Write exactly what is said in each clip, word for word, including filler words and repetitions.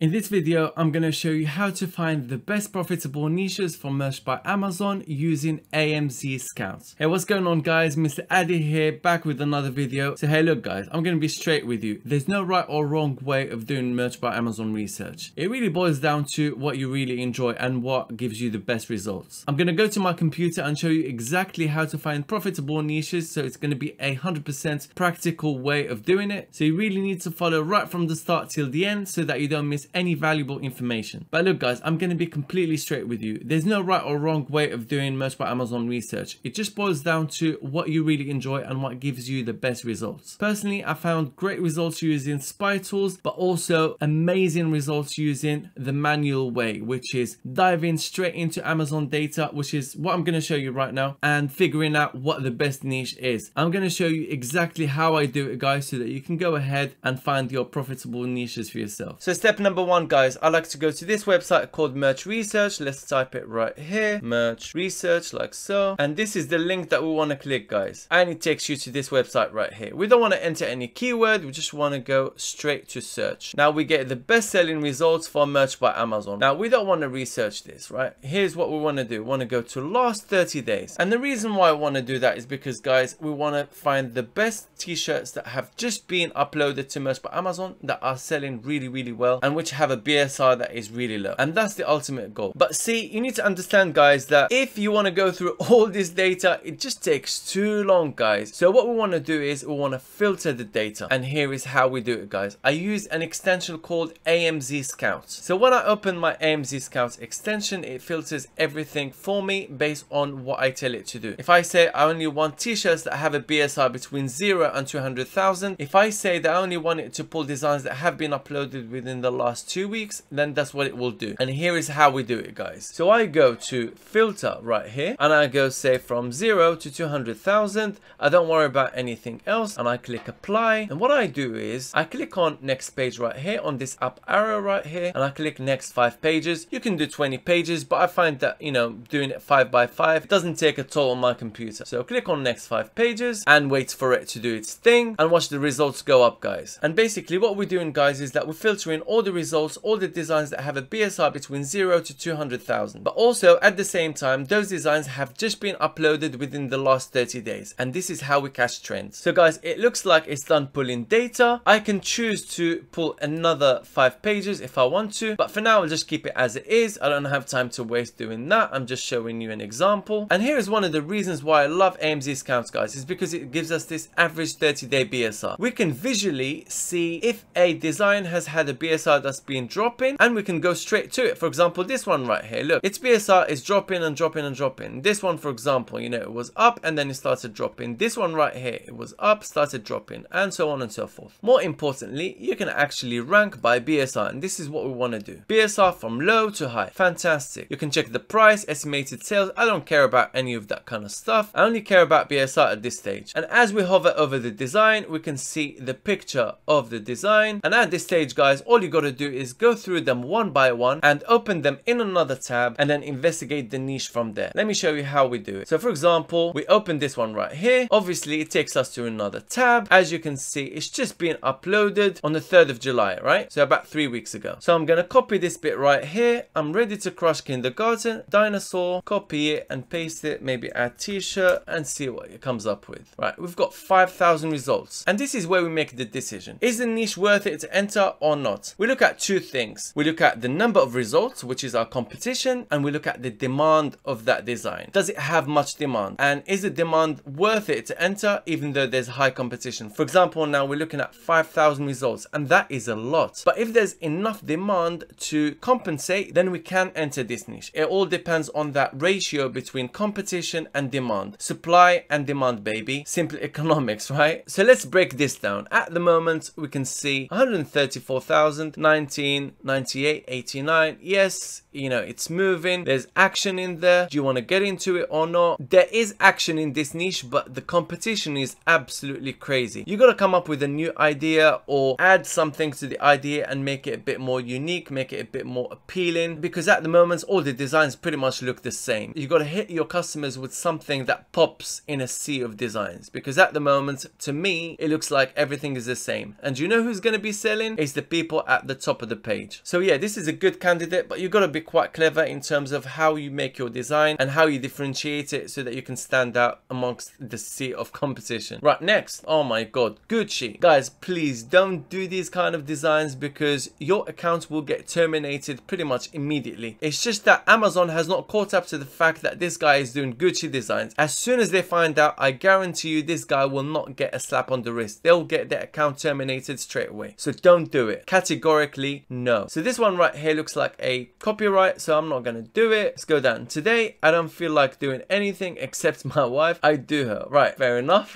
In this video, I'm going to show you how to find the best profitable niches from Merch by Amazon using AMZScout. Hey, what's going on guys? Mister Addy here, back with another video. So hey, look guys, I'm going to be straight with you. There's no right or wrong way of doing Merch by Amazon research. It really boils down to what you really enjoy and what gives you the best results. I'm going to go to my computer and show you exactly how to find profitable niches. So it's going to be a one hundred percent practical way of doing it. So you really need to follow right from the start till the end so that you don't miss any valuable information. But look guys, I'm going to be completely straight with you. There's no right or wrong way of doing Merch by Amazon research. It just boils down to what you really enjoy and what gives you the best results. Personally, I found great results using spy tools, but also amazing results using the manual way, which is diving straight into Amazon data, which is what I'm going to show you right now, and figuring out what the best niche is. I'm going to show you exactly how I do it guys, so that you can go ahead and find your profitable niches for yourself. So step number one guys, I like to go to this website called Merch Research. Let's type it right here, Merch Research, like so, and this is the link that we want to click guys, and it takes you to this website right here. We don't want to enter any keyword, we just want to go straight to search. Now we get the best selling results for Merch by Amazon. Now we don't want to research this, right? Here's what we want to do. We want to go to last thirty days, and the reason why I want to do that is because guys, we want to find the best t-shirts that have just been uploaded to Merch by Amazon that are selling really really well and which have a B S R that is really low, and that's the ultimate goal. But see, you need to understand guys that if you want to go through all this data, it just takes too long guys. So what we want to do is we want to filter the data, and here is how we do it guys. I use an extension called AMZScout. So when I open my AMZScout extension, it filters everything for me based on what I tell it to do. If I say I only want t-shirts that have a B S R between zero and two hundred thousand, if I say that I only want it to pull designs that have been uploaded within the last two weeks, then that's what it will do. And here is how we do it guys. So I go to filter right here, and I go say from zero to two hundred thousand. I don't worry about anything else, and I click apply. And what I do is I click on next page right here, on this up arrow right here, and I click next five pages. You can do twenty pages, but I find that, you know, doing it five by five doesn't take a toll on my computer. So click on next five pages and wait for it to do its thing and watch the results go up guys. And basically what we're doing guys is that we're filtering all the results, all the designs that have a B S R between zero to two hundred thousand, but also at the same time those designs have just been uploaded within the last thirty days. And this is how we catch trends. So guys, it looks like it's done pulling data. I can choose to pull another five pages if I want to, but for now I'll just keep it as it is. I don't have time to waste doing that. I'm just showing you an example. And here is one of the reasons why I love AMZScout guys, is because it gives us this average thirty day B S R. We can visually see if a design has had a B S R that's been dropping, and we can go straight to it. For example, this one right here, look, its B S R is dropping and dropping and dropping. This one, for example, you know, it was up and then it started dropping. This one right here, it was up, started dropping, and so on and so forth. More importantly, you can actually rank by B S R, and this is what we want to do. B S R from low to high, fantastic. You can check the price, estimated sales. I don't care about any of that kind of stuff. I only care about B S R at this stage. And as we hover over the design, we can see the picture of the design. And at this stage, guys, all you got to do is go through them one by one and open them in another tab and then investigate the niche from there. Let me show you how we do it. So for example, we open this one right here. Obviously it takes us to another tab. As you can see, it's just been uploaded on the third of July, right? So about three weeks ago. So I'm gonna copy this bit right here. I'm ready to crush kindergarten, dinosaur, copy it and paste it, maybe add t-shirt, and see what it comes up with. Right, we've got five thousand results, and this is where we make the decision. Is the niche worth it to enter or not? We look at two things. We look at the number of results, which is our competition, and we look at the demand of that design. Does it have much demand, and is the demand worth it to enter even though there's high competition? For example, now we're looking at five thousand results, and that is a lot, but if there's enough demand to compensate, then we can enter this niche. It all depends on that ratio between competition and demand. Supply and demand, baby. Simple economics, right? So let's break this down. At the moment we can see one hundred thirty-four thousand, nineteen, ninety-eight, eighty-nine. Yes, you know, it's moving. There's action in there. Do you want to get into it or not? There is action in this niche, but the competition is absolutely crazy. You got to come up with a new idea or add something to the idea and make it a bit more unique, make it a bit more appealing, because at the moment all the designs pretty much look the same. You got to hit your customers with something that pops in a sea of designs, because at the moment, to me, it looks like everything is the same. And you know who's going to be selling? It's the people at the top top of the page. So yeah, this is a good candidate, but you've got to be quite clever in terms of how you make your design and how you differentiate it so that you can stand out amongst the sea of competition. Right, next. Oh my god, Gucci. Guys, please don't do these kind of designs because your account will get terminated pretty much immediately. It's just that Amazon has not caught up to the fact that this guy is doing Gucci designs. As soon as they find out, I guarantee you this guy will not get a slap on the wrist. They'll get their account terminated straight away. So don't do it. Categorically, no. So this one right here looks like a copyright, so I'm not gonna do it. Let's go down. Today, I don't feel like doing anything except my wife. I do her. Right, fair enough.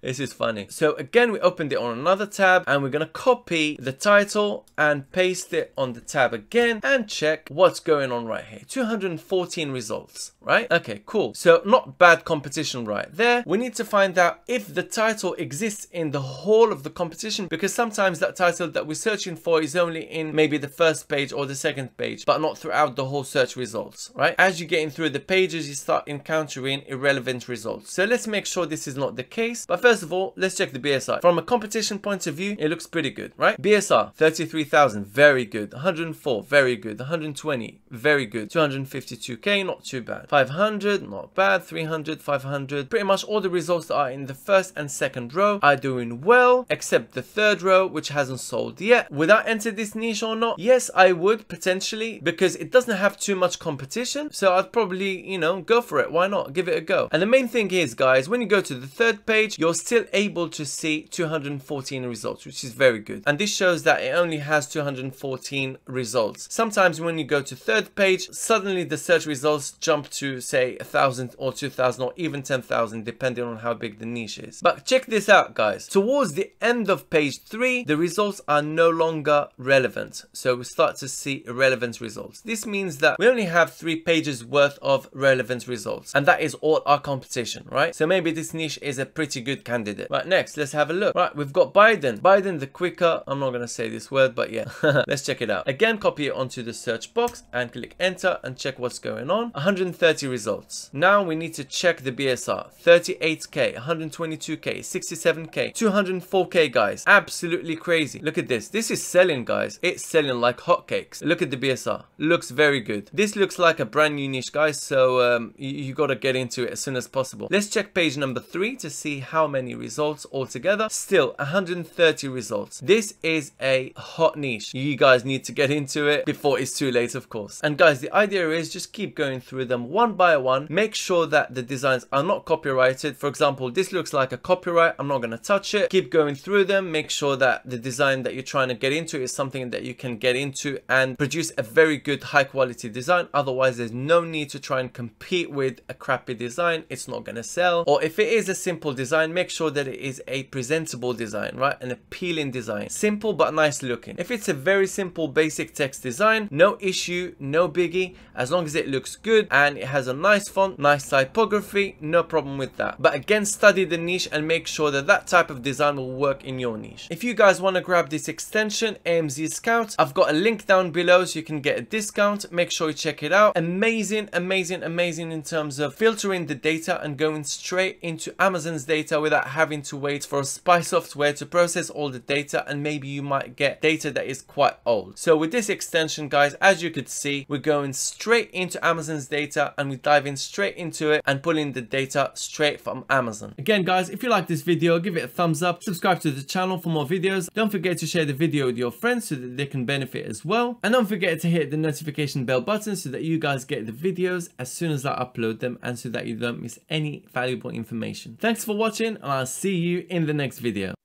This is funny. So again, we opened it on another tab and we're gonna copy the title and paste it on the tab again and check what's going on right here. two hundred fourteen results, right? Okay, cool. So not bad competition right there. We need to find out if the title exists in the whole of the competition, because sometimes that title that we're searching for is only in maybe the first page or the second page, but not throughout the whole search results, right? As you're getting through the pages, you start encountering irrelevant results. So let's make sure this is not the case. But first of all, let's check the B S R. From a competition point of view, it looks pretty good, right? B S R, thirty-three thousand, very good. one hundred four, very good. one hundred twenty, very good. two hundred fifty-two K, not too bad. five hundred, not bad. three hundred, five hundred. Pretty much all the results that are in the first and second row are doing well, except the third row, which hasn't sold yet. Would I enter this niche or not? Yes, I would, potentially, because it doesn't have too much competition. So I'd probably, you know, go for it. Why not? Give it a go. And the main thing is, guys, when you go to the third page, you're still able to see two hundred fourteen results, which is very good. And this shows that it only has two hundred fourteen results. Sometimes when you go to third page, suddenly the search results jump to, say, one thousand or two thousand or even ten thousand, depending on how big the niche is. But check this out, guys. Towards the end of page three, the results are no longer relevant. So we start to see irrelevant results. This means that we only have three pages worth of relevant results, and that is all our competition, right? So maybe this niche is a pretty good candidate. Right, next, let's have a look. Right, we've got Biden. Biden the Quicker. I'm not going to say this word, but yeah, let's check it out. Again, copy it onto the search box and click enter and check what's going on. one hundred thirty results. Now we need to check the B S R. thirty-eight K, one hundred twenty-two K, sixty-seven K, two hundred four K, guys. Absolutely crazy. Look at this. This is selling, guys. It's selling like hotcakes. Look at the B S R. Looks very good. This looks like a brand new niche, guys. So um, you, you got to get into it as soon as possible. Let's check page number three to see how many results altogether. Still, one hundred thirty results. This is a hot niche. You guys need to get into it before it's too late, of course. And guys, the idea is just keep going through them one by one. Make sure that the designs are not copyrighted. For example, this looks like a copyright. I'm not going to touch it. Keep going through them. Make sure that the design that you're trying to get into is something that you can get into and produce a very good, high quality design. Otherwise, there's no need to try and compete with a crappy design. It's not going to sell. Or if it is a simple design, make sure that it is a presentable design, right? An appealing design. Simple but nice looking. If it's a very simple basic text design, no issue, no biggie, as long as it looks good and it has a nice font, nice typography, no problem with that. But again, study the niche and make sure that that type of design will work in your niche. If you guys want to grab this extension, AMZScout, I've got a link down below so you can get a discount. Make sure you check it out. Amazing, amazing, amazing in terms of filtering the data and going straight into Amazon's data without having to wait for Spy software to process all the data, and maybe you might get data that is quite old. So with this extension, guys, as you could see, we're going straight into Amazon's data and we dive in straight into it and pulling the data straight from Amazon. Again, guys, if you like this video, give it a thumbs up, subscribe to the channel for more videos. Don't forget to share the video with your friends so that they can benefit as well. And don't forget to hit the notification bell button so that you guys get the videos as soon as I upload them and so that you don't miss any valuable information. Thanks for watching and I'll see you in the next video.